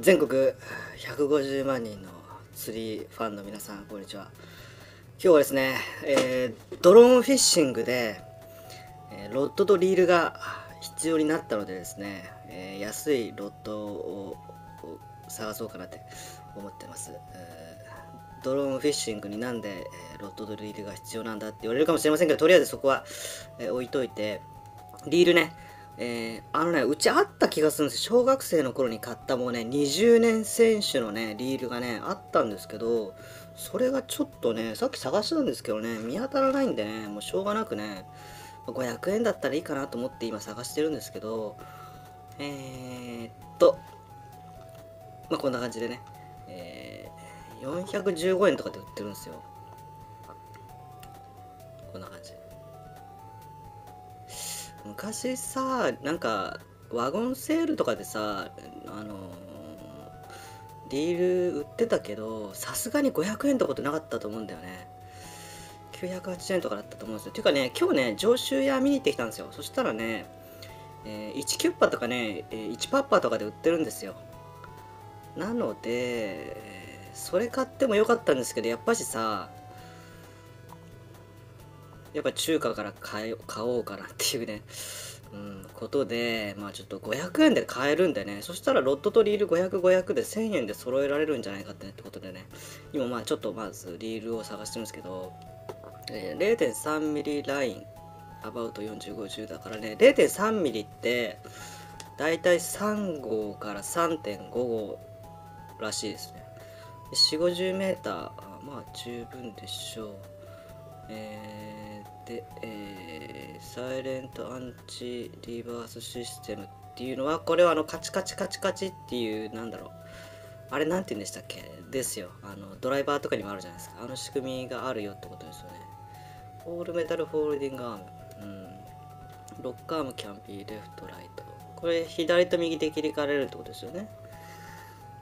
全国150万人の釣りファンの皆さん、こんにちは。今日はですね、ドローンフィッシングでロッドとリールが必要になったのでですね、安いロッドを探そうかなって思ってます。ドローンフィッシングになんでロッドとリールが必要なんだって言われるかもしれませんけど、とりあえずそこは置いといて、リールね、うちあった気がするんです。小学生の頃に買ったもうね、20年選手のねリールがねあったんですけど、それがちょっとねさっき探したんですけどね、見当たらないんでね、もうしょうがなくね500円だったらいいかなと思って今探してるんですけど、こんな感じでね、415円とかで売ってるんですよ。こんな感じ。昔さ、なんかワゴンセールとかでさ、リール売ってたけど、さすがに500円ってことなかったと思うんだよね。980円とかだったと思うんですよ。ていうかね、今日ね、上州屋見に行ってきたんですよ。そしたらね、1キュッパとかね、1パッパとかで売ってるんですよ。なので、それ買ってもよかったんですけど、やっぱ中華から買おうかなっていうね、ことで、ちょっと500円で買えるんでね、そしたらロッドとリール500、500で1000円で揃えられるんじゃないかってね、ってことでね、今ちょっとまずリールを探してるんですけど、0.3 ミリライン、アバウト40、50だからね、0.3 ミリって、だいたい3号から 3.5 号らしいですね。4、50メーター、十分でしょう。サイレントアンチリバースシステムっていうのは、これはカチカチカチカチっていう、あれなんて言うんでしたっけですよ。ドライバーとかにもあるじゃないですか。仕組みがあるよってことですよね。オールメタルホールディングアーム、ロックアームキャンピーレフトライト、これ左と右で切り替えられるってことですよね。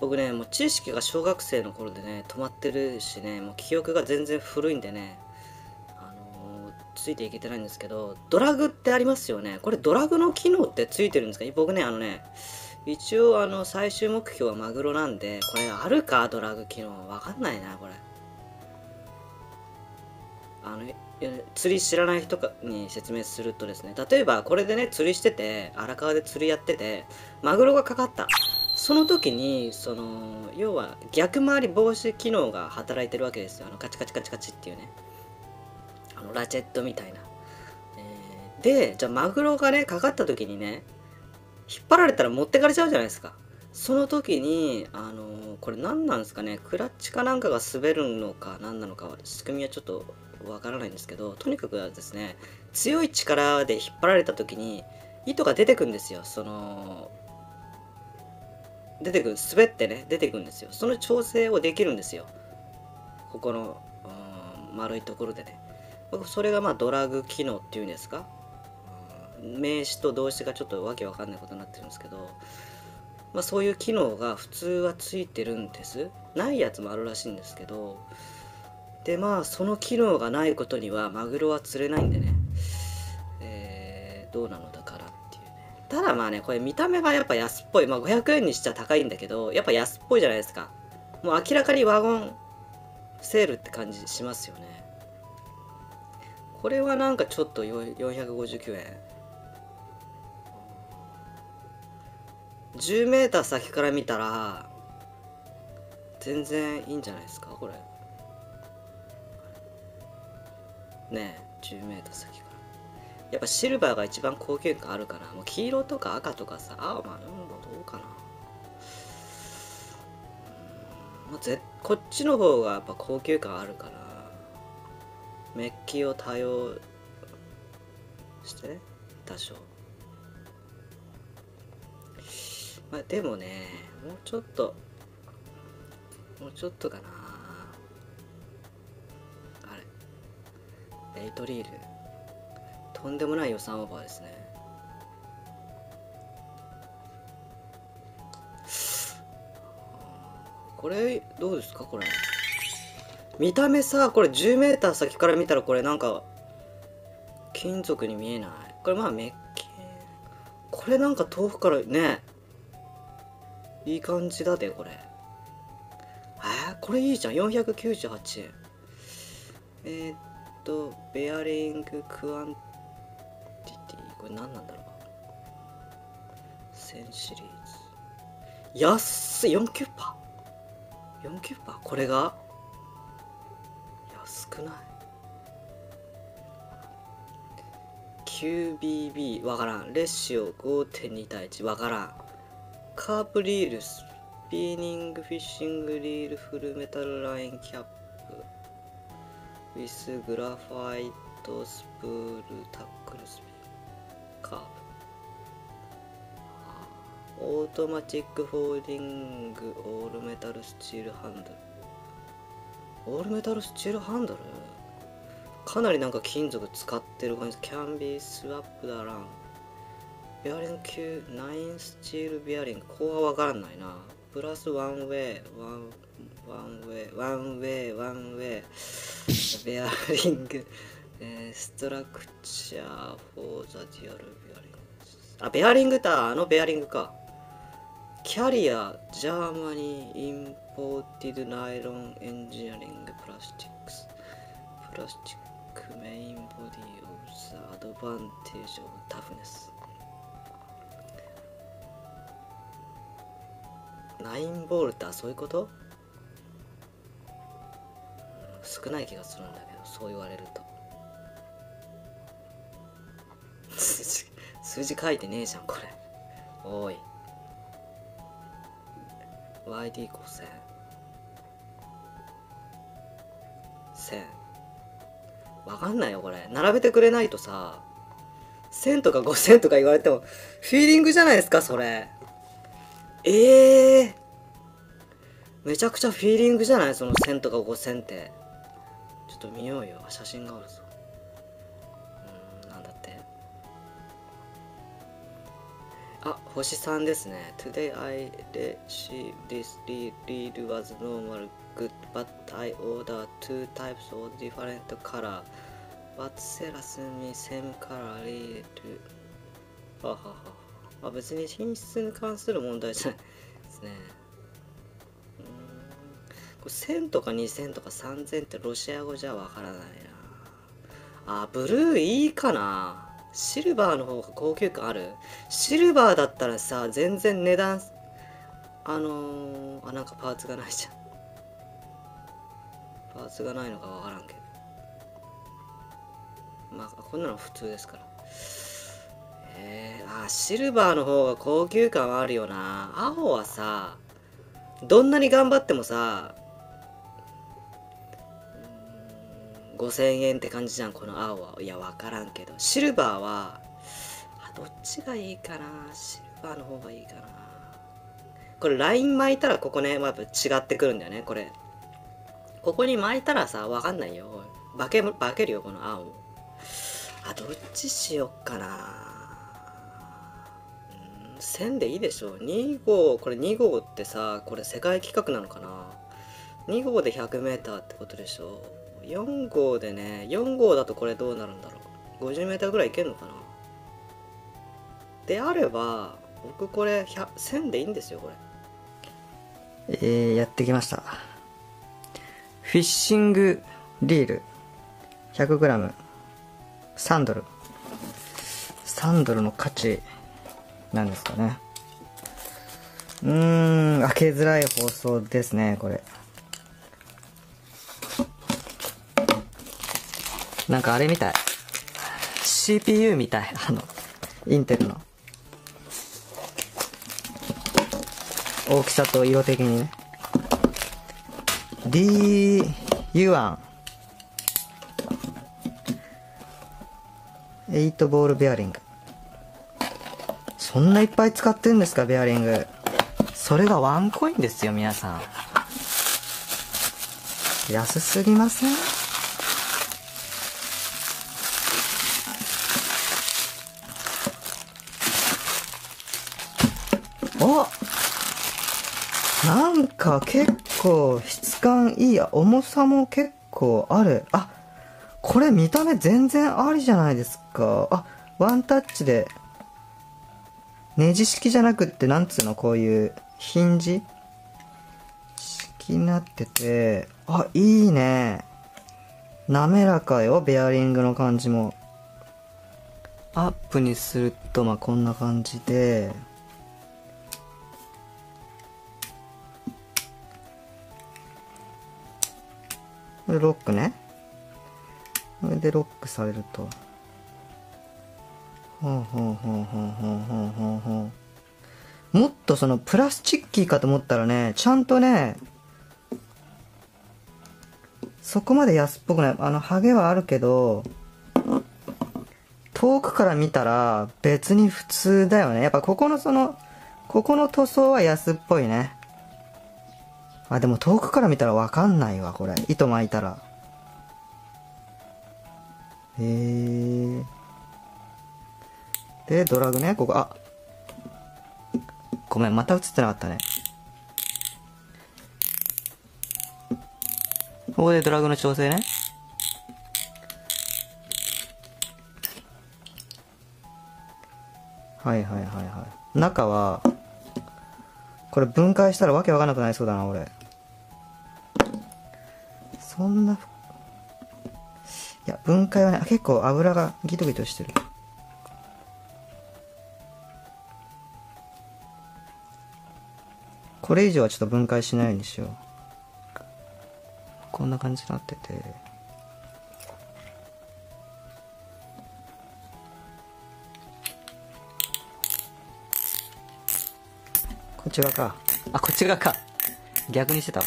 僕ね、もう知識が小学生の頃でね止まってるしね、もう記憶が全然古いんでね、ついていけてないんですけど、ドラグってありますよね。これドラグの機能ってついてるんですか？僕ね、一応最終目標はマグロなんで、これあるか？ドラグ機能わかんないな、これ。釣り知らない人に説明するとですね、例えばこれでね釣りしてて、荒川で釣りやっててマグロがかかった、その時に要は逆回り防止機能が働いてるわけですよ。カチカチカチカチっていうね、ラチェットみたいな。で、じゃあマグロがねかかった時にね、引っ張られたら持ってかれちゃうじゃないですか。その時にこれ何なんですかね、クラッチかなんかが滑るのか何なのか、仕組みはちょっとわからないんですけど、とにかくはですね、強い力で引っ張られた時に糸が出てくんですよ。滑ってね出てくんですよ。その調整をできるんですよ、ここの丸いところでね。それがドラグ機能っていうんですか。名詞と動詞がちょっとわけわかんないことになってるんですけど、そういう機能が普通はついてるんです。ないやつもあるらしいんですけど、でその機能がないことにはマグロは釣れないんでね、どうなのだからっていうね。ただこれ見た目がやっぱ安っぽい、500円にしちゃ高いんだけど、やっぱ安っぽいじゃないですか。もう明らかにワゴンセールって感じしますよね。これはちょっと459円。10メーター先から見たら、全然いいんじゃないですか、これ。ねえ、10メーター先から。やっぱシルバーが一番高級感あるから、もう黄色とか赤とかさ、青、どうかな。こっちの方がやっぱ高級感あるから。メッキを多用してね、多少でもね、もうちょっとかな。レイトリール、とんでもない予算オーバーですね。これどうですか、これ見た目さ、これ 10m 先から見たらこれ金属に見えない。これメッキ、これ遠くからね、いい感じだで、これ。これいいじゃん。498円。ベアリングクアンティティ。これ何なんだろう。1000シリーズ。安い !49%! 49%? これが安くない ?QBB。わからん。レシオ 5.2 対1。わからん。カープリール、スピーニング、フィッシングリール、フルメタルラインキャップ、ウィス、グラファイト、スプール、タックル、スピン、カーブ、オートマチックフォーディング、オールメタルスチールハンドル。オールメタルスチールハンドルかなりなんか金属使ってる感じ。キャンビースワップダラン。ベアリング級9スチールベアリング。ここはわからないな。プラスワンウェイ、ワンウェイ。ベアリング、ストラクチャーフォーザデュアルベアリング。ベアリングだ。ベアリングか。キャリア、ジャーマニー、インポーティドナイロンエンジニアリング、プラスチックス。プラスチックメインボディオブザアドバンテージオブタフネス。9ボルタ、そういうこと？少ない気がするんだけど、そう言われると。数字書いてねえじゃん、これ。おい。YD5000。1000。わかんないよ、これ。並べてくれないとさ、1000とか5000とか言われても、フィーリングじゃないですか、それ。めちゃくちゃフィーリングじゃない、その1000とか5000って。ちょっと見ようよ、写真があるぞ。なんだって。星3ですね。 Today I received this reel was normal good but I ordered two types of different color but sells me same color reel。 別に品質に関する問題じゃないですね。これ1000とか2000とか3000ってロシア語じゃわからないな。ブルーいいかな。シルバーの方が高級感ある。シルバーだったらさ、全然値段、なんかパーツがないじゃん。パーツがないのかわからんけど。こんなの普通ですから。シルバーの方が高級感はあるよな。青はさ、どんなに頑張ってもさ、5000円って感じじゃん、この青は。いや、わからんけど。シルバーは、どっちがいいかな。シルバーの方がいいかな。これ、ライン巻いたら、ここね、やっぱ違ってくるんだよね、これ。ここに巻いたらさ、わかんないよ。化けるよ、この青。どっちしよっかな。1000でいいでしょ。2号、これ2号ってさ、これ世界規格なのかな。2号で 100m ってことでしょ。4号でね、4号だとこれどうなるんだろう。50m ぐらいいけるのかな。であれば僕これ1000でいいんですよ、これ。やってきました。フィッシングリール 100g3 ドル。3ドルの価値なんですかね。開けづらい包装ですね、これ。なんかあれみたい。CPU みたい。インテルの。大きさと色的にね。D-Yuan。8ボールベアリング。そんないっぱい使ってるんですか、ベアリング。それがワンコインですよ、皆さん。安すぎません？なんか結構質感いいや。重さも結構ある。これ見た目全然ありじゃないですか。ワンタッチで。ネジ式じゃなくって、なんつうの、こういうヒンジ式になってて、あ、いいね。滑らかよ、ベアリングの感じも。アップにすると、まあ、こんな感じで、これロックね。これでロックされると。ほうほうほうほうほうほうほうほう。もっとそのプラスチッキーかと思ったらね、ちゃんとね、そこまで安っぽくない。ハゲはあるけど、遠くから見たら別に普通だよね。やっぱここの塗装は安っぽいね。あ、でも遠くから見たらわかんないわ、これ。糸巻いたら。へえ。で、ドラグね、ここ、あ、ごめん、また映ってなかったね。ここでドラグの調整ね。はいはいはいはい。中は、これ分解したらわけわかんなくなりそうだな、俺。そんな、いや、分解はね、結構油がギトギトしてる。これ以上はちょっと分解しないようにしよう。こんな感じになってて。こっち側か。あ、こっち側か。逆にしてたわ。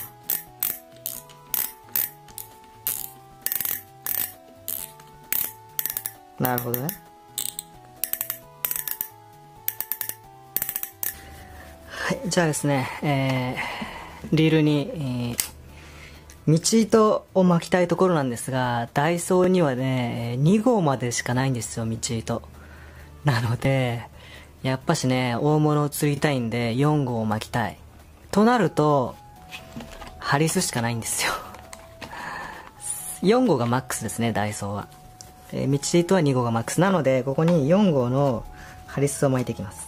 なるほどね。はい、じゃあですね、リールに、道糸を巻きたいところなんですが、ダイソーにはね、2号までしかないんですよ、道糸。なので、やっぱしね、大物を釣りたいんで、4号を巻きたい。となると、ハリスしかないんですよ。4号がマックスですね、ダイソーは。道糸は2号がマックス。なので、ここに4号のハリスを巻いていきます。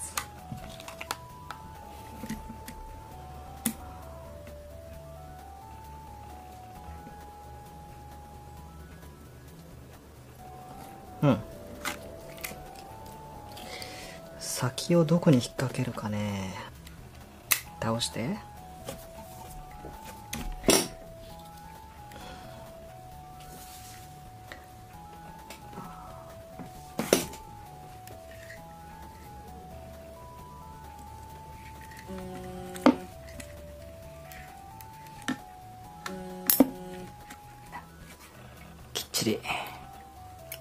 先をどこに引っ掛けるかね。倒して。きっちり。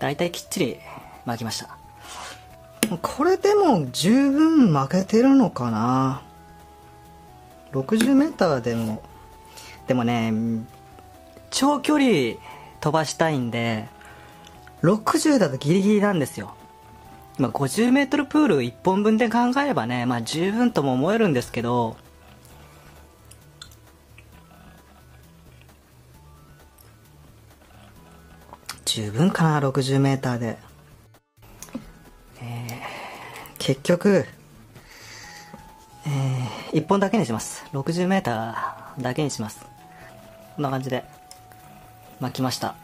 大体きっちり巻きました。これでも十分負けてるのかな。 60m でも、でもね、長距離飛ばしたいんで、60だとギリギリなんですよ。今 50m プール1本分で考えればね、まあ十分とも思えるんですけど、十分かな、 60m で。結局、1本だけにします。60m だけにします。こんな感じで巻きました。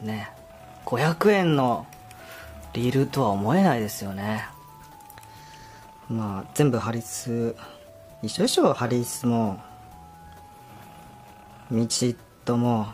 ね。500円のリールとは思えないですよね。まあ、全部ハリス、一緒でしょ、ハリスも、道とも。